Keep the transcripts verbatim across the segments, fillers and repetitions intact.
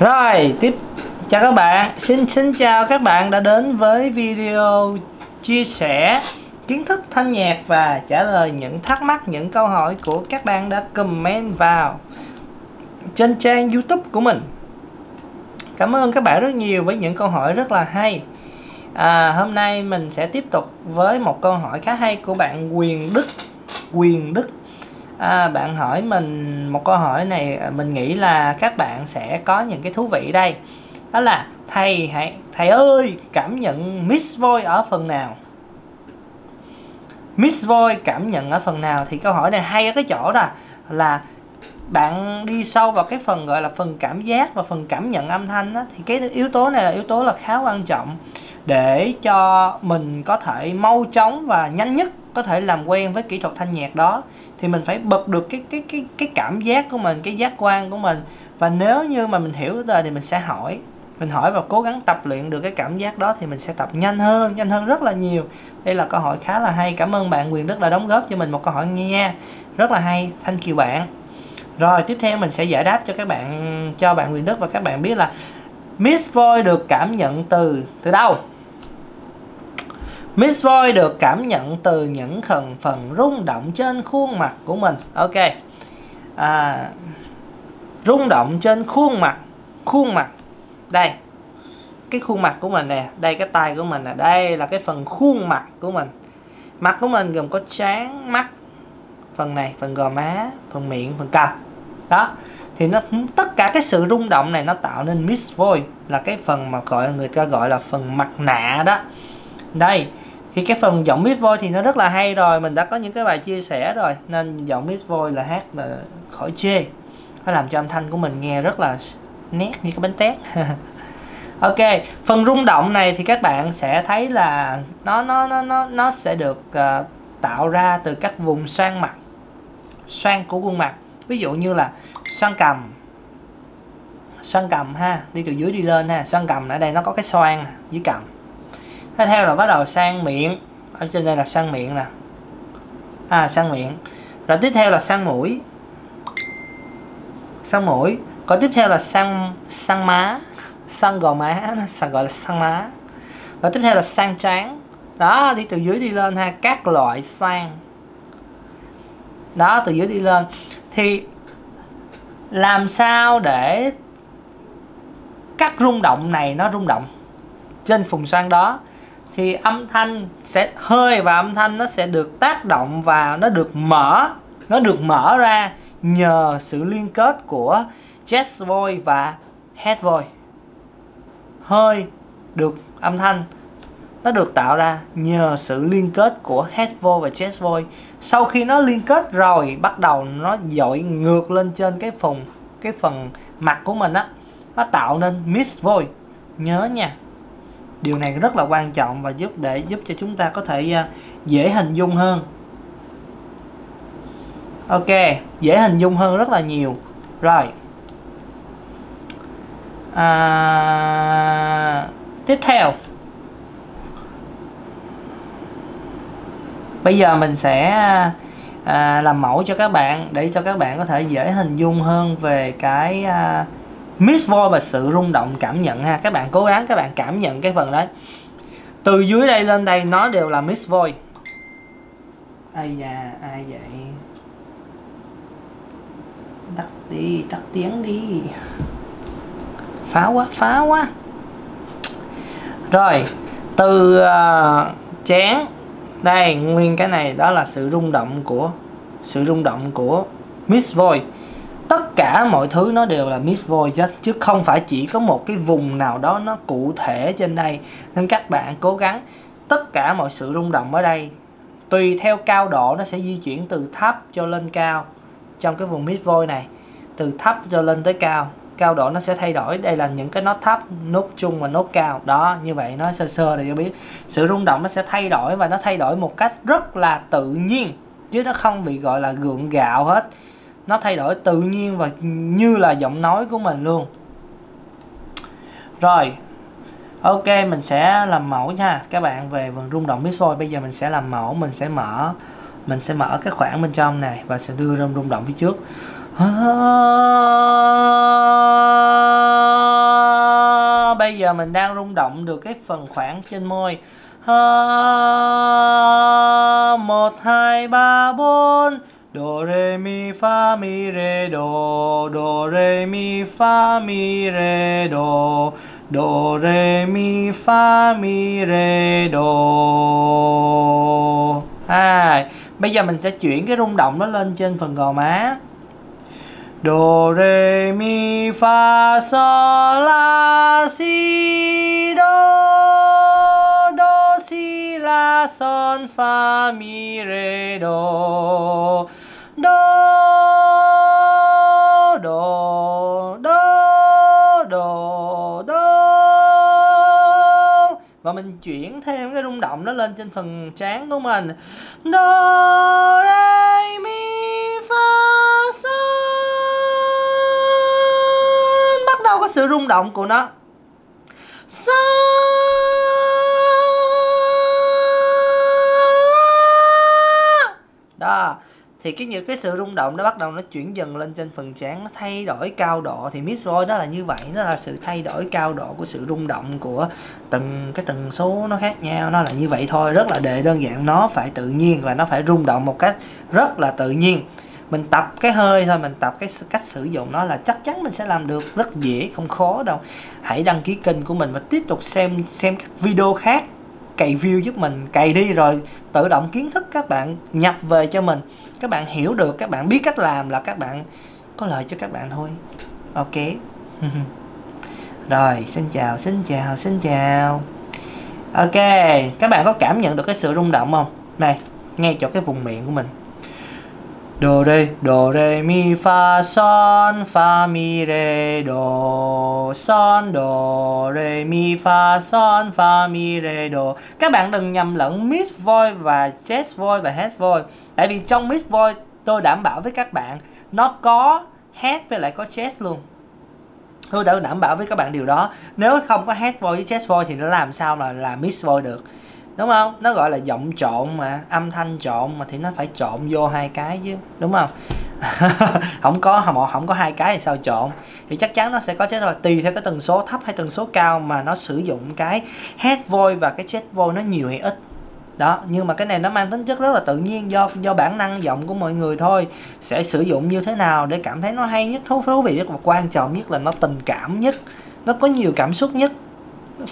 Rồi tiếp, chào các bạn, xin xin chào các bạn đã đến với video chia sẻ kiến thức thanh nhạc và trả lời những thắc mắc, những câu hỏi của các bạn đã comment vào trên trang YouTube của mình. Cảm ơn các bạn rất nhiều với những câu hỏi rất là hay. À, hôm nay mình sẽ tiếp tục với một câu hỏi khá hay của bạn Quyền Đức. Quyền Đức à, bạn hỏi mình một câu hỏi này, mình nghĩ là các bạn sẽ có những cái thú vị đây. Đó là thầy hãy thầy ơi, cảm nhận mix voice ở phần nào? Mix voice cảm nhận ở phần nào? Thì câu hỏi này hay ở cái chỗ đó là bạn đi sâu vào cái phần gọi là phần cảm giác và phần cảm nhận âm thanh đó, thì cái yếu tố này là yếu tố là khá quan trọng để cho mình có thể mau chóng và nhanh nhất có thể làm quen với kỹ thuật thanh nhạc đó. Thì mình phải bật được cái cái cái cái cảm giác của mình, cái giác quan của mình, và nếu như mà mình hiểu cái đời thì mình sẽ hỏi mình hỏi và cố gắng tập luyện được cái cảm giác đó thì mình sẽ tập nhanh hơn nhanh hơn rất là nhiều. Đây là câu hỏi khá là hay. Cảm ơn bạn Quyền Đức đã đóng góp cho mình một câu hỏi như nha, rất là hay. Thank you bạn. Rồi tiếp theo mình sẽ giải đáp cho các bạn, cho bạn Quyền Đức và các bạn biết là mixvoice được cảm nhận từ từ đâu. Mixvoice được cảm nhận từ những phần phần rung động trên khuôn mặt của mình. Ok, à, rung động trên khuôn mặt, khuôn mặt đây, cái khuôn mặt của mình nè, đây cái tay của mình nè, đây là cái phần khuôn mặt của mình. Mặt của mình gồm có trán, mắt, phần này, phần gò má, phần miệng, phần cằm. Đó. Thì nó tất cả cái sự rung động này nó tạo nên mixvoice, là cái phần mà gọi người ta gọi là phần mặt nạ đó. Đây, thì cái phần giọng mixvoice thì nó rất là hay rồi, mình đã có những cái bài chia sẻ rồi, nên giọng mixvoice là hát là khỏi chê. Nó làm cho âm thanh của mình nghe rất là nét như cái bánh tét. Ok, phần rung động này thì các bạn sẽ thấy là nó nó nó nó nó sẽ được uh, tạo ra từ các vùng xoang mặt, xoang của khuôn mặt, ví dụ như là xoang cằm, xoang cằm ha, đi từ dưới đi lên ha, xoang cằm ở đây nó có cái xoang dưới cằm. Tiếp theo là bắt đầu sang miệng, ở trên đây là sang miệng nè, à sang miệng, rồi tiếp theo là sang mũi, sang mũi, còn tiếp theo là sang sang má, sang gò má, nó gọi là sang má, rồi tiếp theo là sang trán. Đó, đi từ dưới đi lên ha, các loại sang. Đó, từ dưới đi lên. Thì làm sao để các rung động này nó rung động trên vùng xoang đó, thì âm thanh sẽ hơi và âm thanh nó sẽ được tác động và nó được mở, nó được mở ra nhờ sự liên kết của chest voice và head voice. Hơi được âm thanh nó được tạo ra nhờ sự liên kết của head voice và chest voice. Sau khi nó liên kết rồi, bắt đầu nó dội ngược lên trên cái phần cái phần mặt của mình á, nó tạo nên mixvoice. Nhớ nha, điều này rất là quan trọng và giúp để giúp cho chúng ta có thể dễ hình dung hơn. Ok, dễ hình dung hơn rất là nhiều. Rồi. À, tiếp theo. Bây giờ mình sẽ à, làm mẫu cho các bạn để cho các bạn có thể dễ hình dung hơn về cái à, mixvoice và sự rung động cảm nhận ha. Các bạn cố gắng các bạn cảm nhận cái phần đấy. Từ dưới đây lên đây nó đều là mixvoice. Ây da, ai vậy? Tắt đi, tắt tiếng đi. Phá quá, phá quá. Rồi, từ à, chén đây nguyên cái này, đó là sự rung động của sự rung động của mixvoice. Tất cả mọi thứ nó đều là mixvoice hết, chứ không phải chỉ có một cái vùng nào đó nó cụ thể trên đây. Nên các bạn cố gắng tất cả mọi sự rung động ở đây, tùy theo cao độ nó sẽ di chuyển từ thấp cho lên cao trong cái vùng mixvoice này, từ thấp cho lên tới cao. Cao độ nó sẽ thay đổi, đây là những cái nốt thấp, nốt trung và nốt cao. Đó, như vậy nói sơ sơ để cho biết sự rung động nó sẽ thay đổi, và nó thay đổi một cách rất là tự nhiên, chứ nó không bị gọi là gượng gạo hết. Nó thay đổi tự nhiên và như là giọng nói của mình luôn. Rồi, ok, mình sẽ làm mẫu nha các bạn về phần rung động mixvoice. Bây giờ mình sẽ làm mẫu, mình sẽ mở Mình sẽ mở cái khoảng bên trong này và sẽ đưa rung động phía trước. giờ mình đang rung động được cái phần khoảng trên môi. Ha, một hai ba bốn, do re mi fa mi re do, do re mi fa mi re do, do re mi fa mi re do. À, bây giờ mình sẽ chuyển cái rung động nó lên trên phần gò má. Do re mi fa sol la si do, do si la son fa mi re do, do do do do do. Và mình chuyển thêm cái rung động nó lên trên phần trán của mình. Do re mi fa son, bắt đầu có sự rung động của nó. Son la. Đó. Thì cái những cái sự rung động nó bắt đầu nó chuyển dần lên trên phần trán, nó thay đổi cao độ. Thì Mixvoice đó là như vậy, nó là sự thay đổi cao độ của sự rung động của từng cái tần số nó khác nhau. Nó là như vậy thôi, rất là để đơn giản, nó phải tự nhiên và nó phải rung động một cách rất là tự nhiên. Mình tập cái hơi thôi, mình tập cái cách sử dụng nó là chắc chắn mình sẽ làm được, rất dễ, không khó đâu. Hãy đăng ký kênh của mình và tiếp tục xem xem các video khác, cày view giúp mình, cày đi rồi tự động kiến thức các bạn nhập về cho mình. Các bạn hiểu được, các bạn biết cách làm là các bạn có lợi cho các bạn thôi. Ok. Rồi, xin chào, xin chào, xin chào. Ok, các bạn có cảm nhận được cái sự rung động không? Này, ngay chỗ cái vùng miệng của mình. Do re, do re mi fa son fa mi re do, son do re mi fa son fa mi re do. Các bạn đừng nhầm lẫn Mixvoice và chest voice và head voice. Tại vì trong Mixvoice tôi đảm bảo với các bạn nó có head với lại có chest luôn. Tôi đã đảm bảo với các bạn điều đó. Nếu không có head voice với chest voice thì nó làm sao mà là Mixvoice được, đúng không? Nó gọi là giọng trộn mà, âm thanh trộn mà, thì nó phải trộn vô hai cái chứ, đúng không? Không có, họ không có hai cái thì sao trộn? Thì chắc chắn nó sẽ có chết rồi. Tùy theo cái tần số thấp hay tần số cao mà nó sử dụng cái head voice và cái chest voice nó nhiều hay ít đó. Nhưng mà cái này nó mang tính chất rất là tự nhiên, do do bản năng giọng của mọi người thôi, sẽ sử dụng như thế nào để cảm thấy nó hay nhất, thú thú vị nhất và quan trọng nhất là nó tình cảm nhất, nó có nhiều cảm xúc nhất,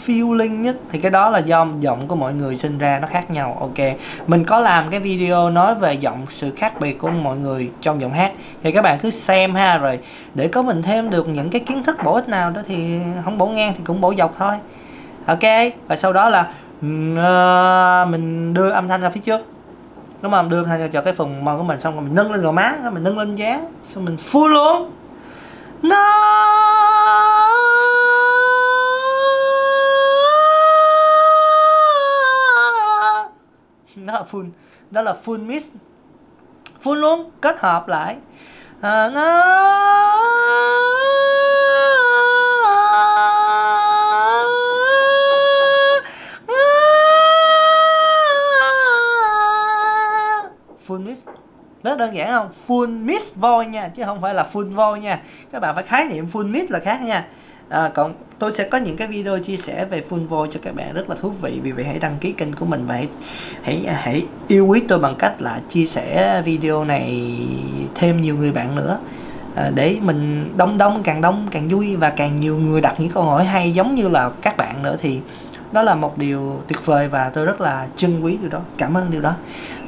feeling nhất, thì cái đó là do giọng của mọi người sinh ra nó khác nhau. Ok, mình có làm cái video nói về giọng, sự khác biệt của mọi người trong giọng hát, thì các bạn cứ xem ha, rồi để có mình thêm được những cái kiến thức bổ ích nào đó, thì không bổ ngang thì cũng bổ dọc thôi. Ok, và sau đó là mình đưa âm thanh ra phía trước, đúng không? Đưa âm thanh cho cái phần môi của mình, xong rồi mình nâng lên gò má, mình nâng lên dáng, xong mình full luôn. No. Nó là full, đó là full mix, full luôn, kết hợp lại. À, nó... full mix, rất đơn giản không? Full mix voice nha, chứ không phải là full voice nha. Các bạn phải khái niệm full mix là khác nha. À, còn tôi sẽ có những cái video chia sẻ về full voice cho các bạn rất là thú vị. Vì vậy hãy đăng ký kênh của mình và hãy, hãy, hãy yêu quý tôi bằng cách là chia sẻ video này thêm nhiều người bạn nữa. À, để mình đông đông, càng đông càng vui và càng nhiều người đặt những câu hỏi hay giống như là các bạn nữa, thì đó là một điều tuyệt vời và tôi rất là trân quý điều đó. Cảm ơn điều đó.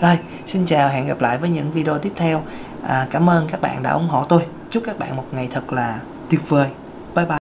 Rồi, xin chào, hẹn gặp lại với những video tiếp theo. À, cảm ơn các bạn đã ủng hộ tôi. Chúc các bạn một ngày thật là tuyệt vời. Bye bye.